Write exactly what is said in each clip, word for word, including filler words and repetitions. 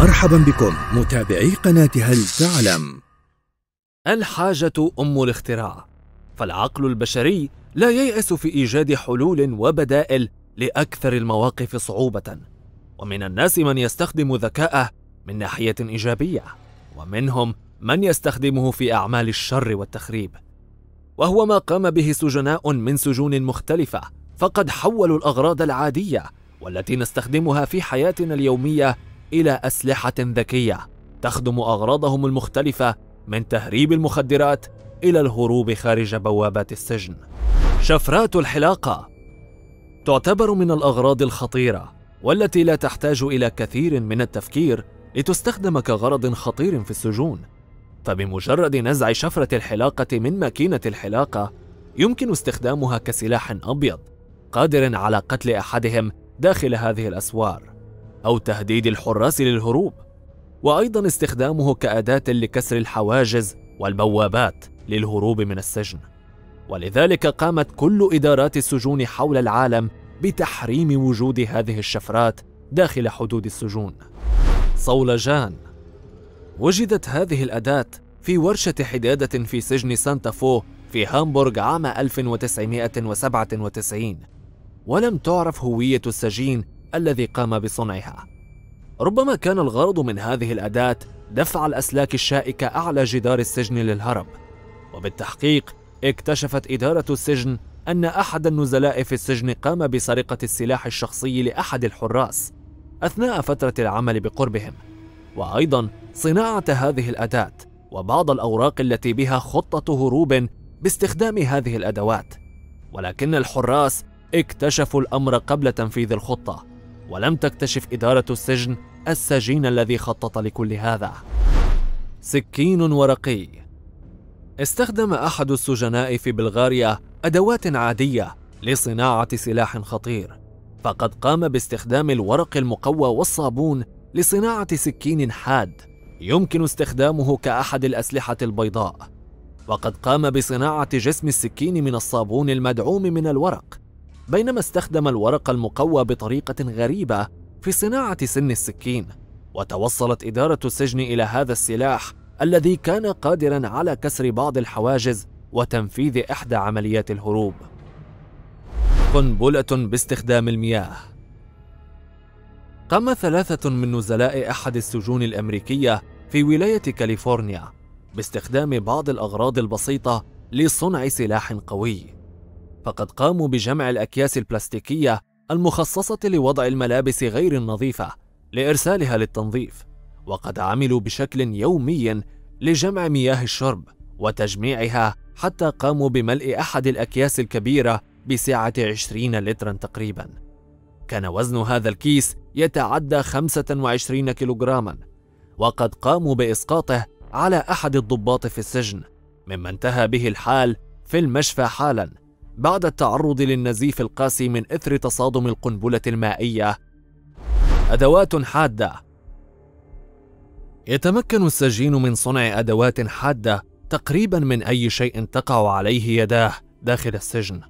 مرحبا بكم متابعي قناة هل تعلم؟ الحاجة أم الاختراع، فالعقل البشري لا ييأس في إيجاد حلول وبدائل لأكثر المواقف صعوبة، ومن الناس من يستخدم ذكاءه من ناحية إيجابية، ومنهم من يستخدمه في أعمال الشر والتخريب، وهو ما قام به سجناء من سجون مختلفة، فقد حولوا الأغراض العادية والتي نستخدمها في حياتنا اليومية إلى أسلحة ذكية تخدم أغراضهم المختلفة، من تهريب المخدرات إلى الهروب خارج بوابات السجن. شفرات الحلاقة تعتبر من الأغراض الخطيرة والتي لا تحتاج إلى كثير من التفكير لتستخدم كغرض خطير في السجون، فبمجرد نزع شفرة الحلاقة من ماكينة الحلاقة يمكن استخدامها كسلاح أبيض قادر على قتل أحدهم داخل هذه الأسوار أو تهديد الحراس للهروب، وأيضا استخدامه كأداة لكسر الحواجز والبوابات للهروب من السجن. ولذلك قامت كل إدارات السجون حول العالم بتحريم وجود هذه الشفرات داخل حدود السجون. صولجان، وجدت هذه الأداة في ورشة حدادة في سجن سانتا فو في هامبورغ عام ألف وتسعمائة وسبعة وتسعين، ولم تعرف هوية السجين الذي قام بصنعها. ربما كان الغرض من هذه الأداة دفع الأسلاك الشائكة أعلى جدار السجن للهرب. وبالتحقيق اكتشفت إدارة السجن أن أحد النزلاء في السجن قام بسرقة السلاح الشخصي لأحد الحراس أثناء فترة العمل بقربهم، وأيضا صناعة هذه الأداة وبعض الأوراق التي بها خطة هروب باستخدام هذه الأدوات. ولكن الحراس اكتشفوا الأمر قبل تنفيذ الخطة، ولم تكتشف إدارة السجن السجين الذي خطط لكل هذا. سكين ورقي، استخدم أحد السجناء في بلغاريا أدوات عادية لصناعة سلاح خطير، فقد قام باستخدام الورق المقوى والصابون لصناعة سكين حاد يمكن استخدامه كأحد الأسلحة البيضاء، وقد قام بصناعة جسم السكين من الصابون المدعوم من الورق، بينما استخدم الورق المقوى بطريقة غريبة في صناعة سن السكين. وتوصلت إدارة السجن إلى هذا السلاح الذي كان قادراً على كسر بعض الحواجز وتنفيذ إحدى عمليات الهروب. قنبلة باستخدام المياه، قام ثلاثة من نزلاء أحد السجون الأمريكية في ولاية كاليفورنيا باستخدام بعض الأغراض البسيطة لصنع سلاح قوي، فقد قاموا بجمع الأكياس البلاستيكية المخصصة لوضع الملابس غير النظيفة لإرسالها للتنظيف، وقد عملوا بشكل يومي لجمع مياه الشرب وتجميعها حتى قاموا بملء أحد الأكياس الكبيرة بسعة عشرين لترا تقريبا. كان وزن هذا الكيس يتعدى خمسة وعشرين كيلوغراما، وقد قاموا بإسقاطه على أحد الضباط في السجن، مما انتهى به الحال في المشفى حالا بعد التعرض للنزيف القاسي من إثر تصادم القنبلة المائية. أدوات حادة، يتمكن السجين من صنع أدوات حادة تقريبا من أي شيء تقع عليه يداه داخل السجن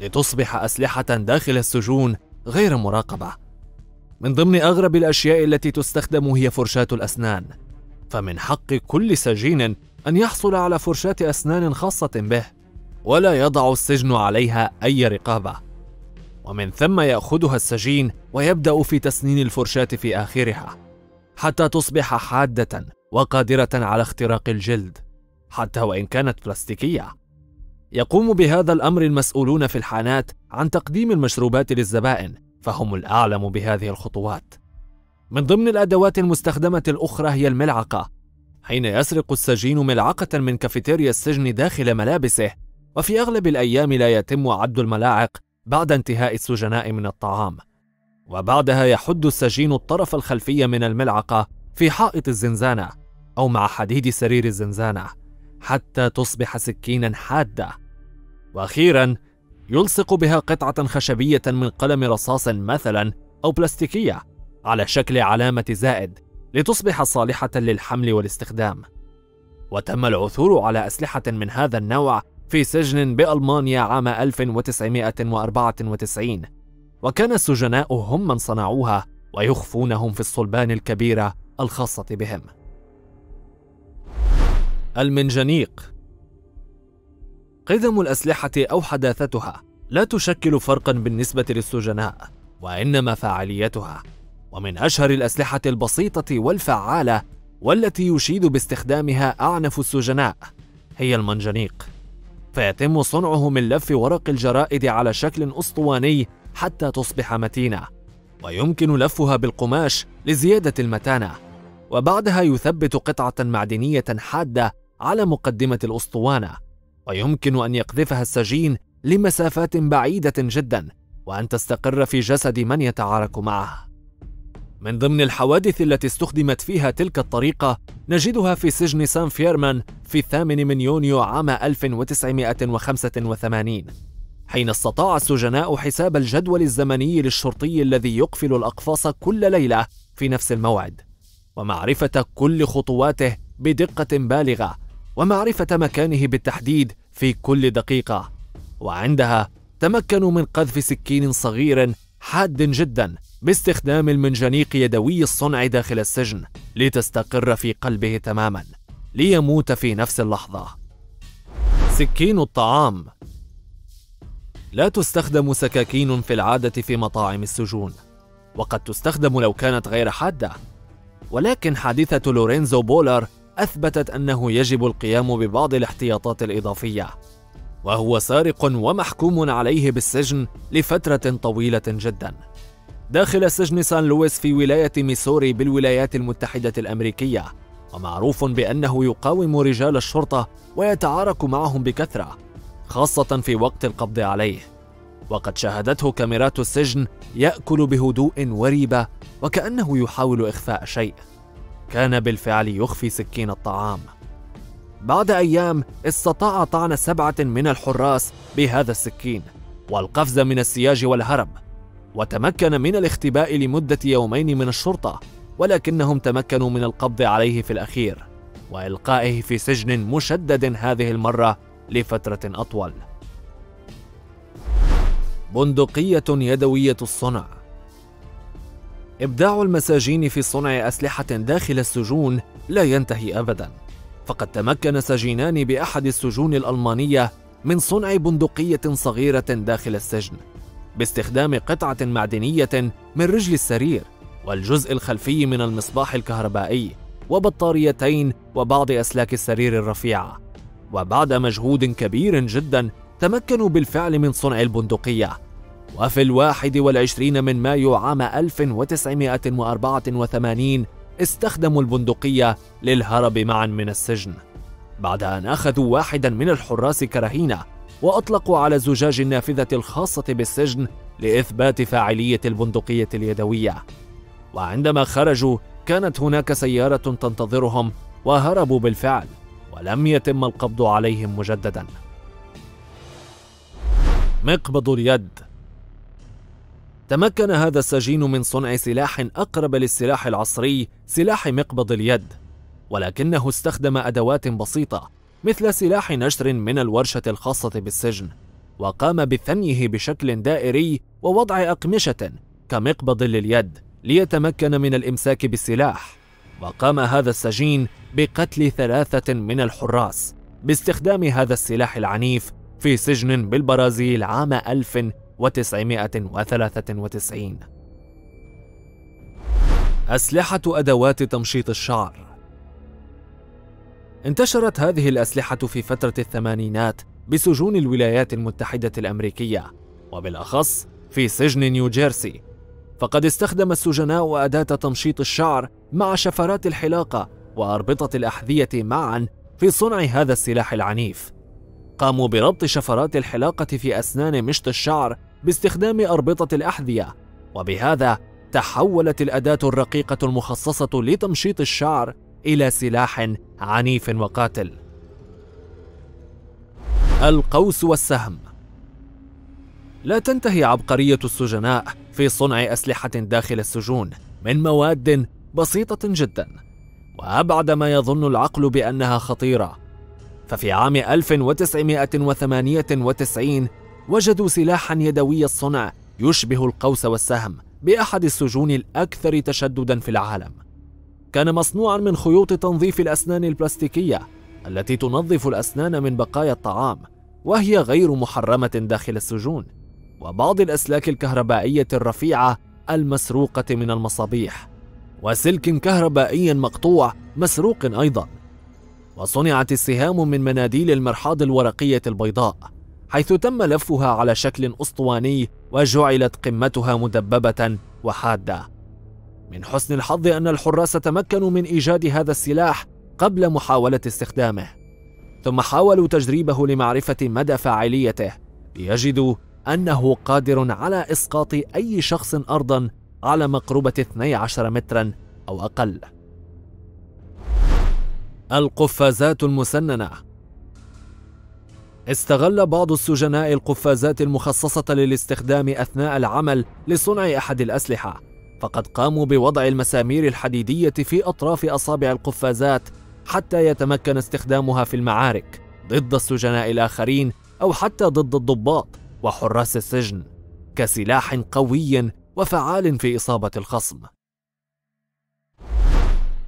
لتصبح أسلحة داخل السجون غير مراقبة. من ضمن أغرب الأشياء التي تستخدم هي فرشاة الأسنان، فمن حق كل سجين أن يحصل على فرشاة أسنان خاصة به ولا يضع السجن عليها أي رقابة، ومن ثم يأخذها السجين ويبدأ في تسنين الفرشاة في آخرها حتى تصبح حادة وقادرة على اختراق الجلد حتى وإن كانت بلاستيكية. يقوم بهذا الأمر المسؤولون في الحانات عن تقديم المشروبات للزبائن، فهم الأعلم بهذه الخطوات. من ضمن الأدوات المستخدمة الأخرى هي الملعقة، حين يسرق السجين ملعقة من كافيتيريا السجن داخل ملابسه، وفي أغلب الأيام لا يتم عد الملاعق بعد انتهاء السجناء من الطعام، وبعدها يحد السجين الطرف الخلفي من الملعقة في حائط الزنزانة أو مع حديد سرير الزنزانة حتى تصبح سكينا حادة. وأخيرا يلصق بها قطعة خشبية من قلم رصاص مثلا أو بلاستيكية على شكل علامة زائد لتصبح صالحة للحمل والاستخدام. وتم العثور على أسلحة من هذا النوع في سجن بألمانيا عام ألف وتسعمائة وأربعة وتسعين، وكان السجناء هم من صنعوها ويخفونهم في الصلبان الكبيرة الخاصة بهم. المنجنيق. قدم الأسلحة أو حداثتها لا تشكل فرقا بالنسبة للسجناء، وإنما فاعليتها، ومن أشهر الأسلحة البسيطة والفعالة والتي يشيد باستخدامها أعنف السجناء هي المنجنيق، فيتم صنعه من لف ورق الجرائد على شكل أسطواني حتى تصبح متينة، ويمكن لفها بالقماش لزيادة المتانة، وبعدها يثبت قطعة معدنية حادة على مقدمة الأسطوانة، ويمكن أن يقذفها السجين لمسافات بعيدة جدا وأن تستقر في جسد من يتعارك معه. من ضمن الحوادث التي استخدمت فيها تلك الطريقة نجدها في سجن سان فييرمان في الثامن من يونيو عام ألف وتسعمائة وخمسة وثمانين، حين استطاع السجناء حساب الجدول الزمني للشرطي الذي يقفل الأقفاص كل ليلة في نفس الموعد، ومعرفة كل خطواته بدقة بالغة، ومعرفة مكانه بالتحديد في كل دقيقة، وعندها تمكنوا من قذف سكين صغير حاد جدا باستخدام المنجنيق يدوي الصنع داخل السجن لتستقر في قلبه تماما ليموت في نفس اللحظة. سكين الطعام. لا تستخدم سكاكين في العادة في مطاعم السجون، وقد تستخدم لو كانت غير حادة، ولكن حادثة لورينزو بولار أثبتت أنه يجب القيام ببعض الاحتياطات الإضافية، وهو سارق ومحكوم عليه بالسجن لفترة طويلة جدا داخل سجن سان لويس في ولاية ميسوري بالولايات المتحدة الأمريكية، ومعروف بأنه يقاوم رجال الشرطة ويتعارك معهم بكثرة، خاصة في وقت القبض عليه، وقد شاهدته كاميرات السجن يأكل بهدوء وريبة وكأنه يحاول إخفاء شيء، كان بالفعل يخفي سكين الطعام. بعد أيام استطاع طعن سبعة من الحراس بهذا السكين والقفز من السياج والهرب، وتمكن من الاختباء لمدة يومين من الشرطة، ولكنهم تمكنوا من القبض عليه في الأخير وإلقائه في سجن مشدد هذه المرة لفترة أطول. بندقية يدوية الصنع. إبداع المساجين في صنع أسلحة داخل السجون لا ينتهي أبداً، فقد تمكن سجينان بأحد السجون الألمانية من صنع بندقية صغيرة داخل السجن باستخدام قطعة معدنية من رجل السرير والجزء الخلفي من المصباح الكهربائي وبطاريتين وبعض أسلاك السرير الرفيعة، وبعد مجهود كبير جدا تمكنوا بالفعل من صنع البندقية. وفي الواحد والعشرين من مايو عام ألف وتسعمائة وأربعة وثمانين استخدموا البندقية للهرب معا من السجن، بعد أن أخذوا واحدا من الحراس كرهينة وأطلقوا على زجاج النافذة الخاصة بالسجن لإثبات فاعلية البندقية اليدوية، وعندما خرجوا كانت هناك سيارة تنتظرهم وهربوا بالفعل، ولم يتم القبض عليهم مجددا. مقبض اليد. تمكن هذا السجين من صنع سلاح أقرب للسلاح العصري سلاح مقبض اليد، ولكنه استخدم أدوات بسيطة مثل سلاح نشر من الورشة الخاصة بالسجن، وقام بثنيه بشكل دائري ووضع أقمشة كمقبض لليد ليتمكن من الإمساك بالسلاح، وقام هذا السجين بقتل ثلاثة من الحراس باستخدام هذا السلاح العنيف في سجن بالبرازيل عام ألف وتسعمائة وثلاثة وتسعين. أسلحة أدوات تمشيط الشعر. انتشرت هذه الأسلحة في فترة الثمانينات بسجون الولايات المتحدة الأمريكية، وبالأخص في سجن نيوجيرسي، فقد استخدم السجناء أداة تمشيط الشعر مع شفرات الحلاقة وأربطة الأحذية معا في صنع هذا السلاح العنيف. قاموا بربط شفرات الحلاقة في أسنان مشط الشعر باستخدام أربطة الأحذية، وبهذا تحولت الأداة الرقيقة المخصصة لتمشيط الشعر إلى سلاح عنيف وقاتل. القوس والسهم. لا تنتهي عبقرية السجناء في صنع أسلحة داخل السجون من مواد بسيطة جدا، وأبعد ما يظن العقل بأنها خطيرة، ففي عام ألف وتسعمائة وثمانية وتسعين وجدوا سلاحا يدوي الصنع يشبه القوس والسهم بأحد السجون الأكثر تشددا في العالم، كان مصنوعا من خيوط تنظيف الأسنان البلاستيكية التي تنظف الأسنان من بقايا الطعام، وهي غير محرمة داخل السجون، وبعض الأسلاك الكهربائية الرفيعة المسروقة من المصابيح، وسلك كهربائي مقطوع مسروق أيضا. وصنعت السهام من مناديل المرحاض الورقية البيضاء، حيث تم لفها على شكل أسطواني وجعلت قمتها مدببة وحادة. من حسن الحظ أن الحراس تمكنوا من إيجاد هذا السلاح قبل محاولة استخدامه، ثم حاولوا تجريبه لمعرفة مدى فاعليته ليجدوا أنه قادر على إسقاط أي شخص أرضا على مقربة اثني عشر مترا أو أقل. القفازات المسننة. استغل بعض السجناء القفازات المخصصة للاستخدام أثناء العمل لصنع أحد الأسلحة، فقد قاموا بوضع المسامير الحديدية في أطراف أصابع القفازات حتى يتمكن استخدامها في المعارك ضد السجناء الآخرين أو حتى ضد الضباط وحراس السجن، كسلاح قوي وفعال في إصابة الخصم.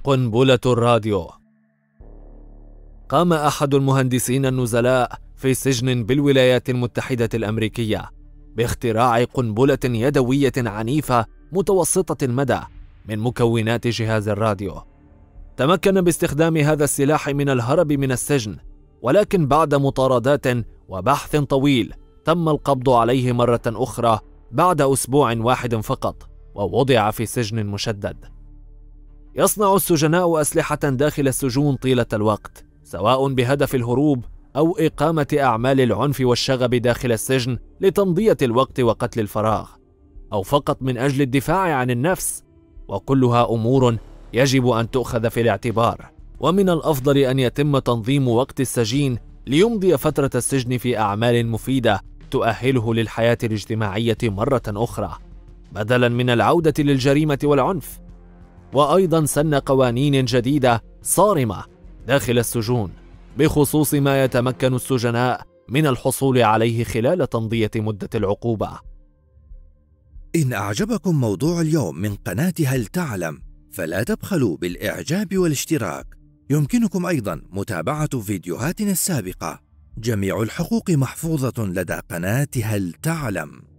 قنبلة الراديو. قام أحد المهندسين النزلاء في سجن بالولايات المتحدة الأمريكية باختراع قنبلة يدوية عنيفة متوسطة المدى من مكونات جهاز الراديو. تمكن باستخدام هذا السلاح من الهرب من السجن، ولكن بعد مطاردات وبحث طويل تم القبض عليه مرة أخرى بعد أسبوع واحد فقط، ووضع في سجن مشدد. يصنع السجناء أسلحة داخل السجون طيلة الوقت، سواء بهدف الهروب أو إقامة أعمال العنف والشغب داخل السجن لتمضية الوقت وقتل الفراغ، أو فقط من أجل الدفاع عن النفس، وكلها أمور يجب أن تؤخذ في الاعتبار. ومن الأفضل أن يتم تنظيم وقت السجين ليمضي فترة السجن في أعمال مفيدة تؤهله للحياة الاجتماعية مرة أخرى، بدلاً من العودة للجريمة والعنف. وأيضاً سن قوانين جديدة صارمة داخل السجون بخصوص ما يتمكن السجناء من الحصول عليه خلال تمضية مدة العقوبة. إن أعجبكم موضوع اليوم من قناة هل تعلم، فلا تبخلوا بالإعجاب والاشتراك. يمكنكم أيضا متابعة فيديوهاتنا السابقة. جميع الحقوق محفوظة لدى قناة هل تعلم.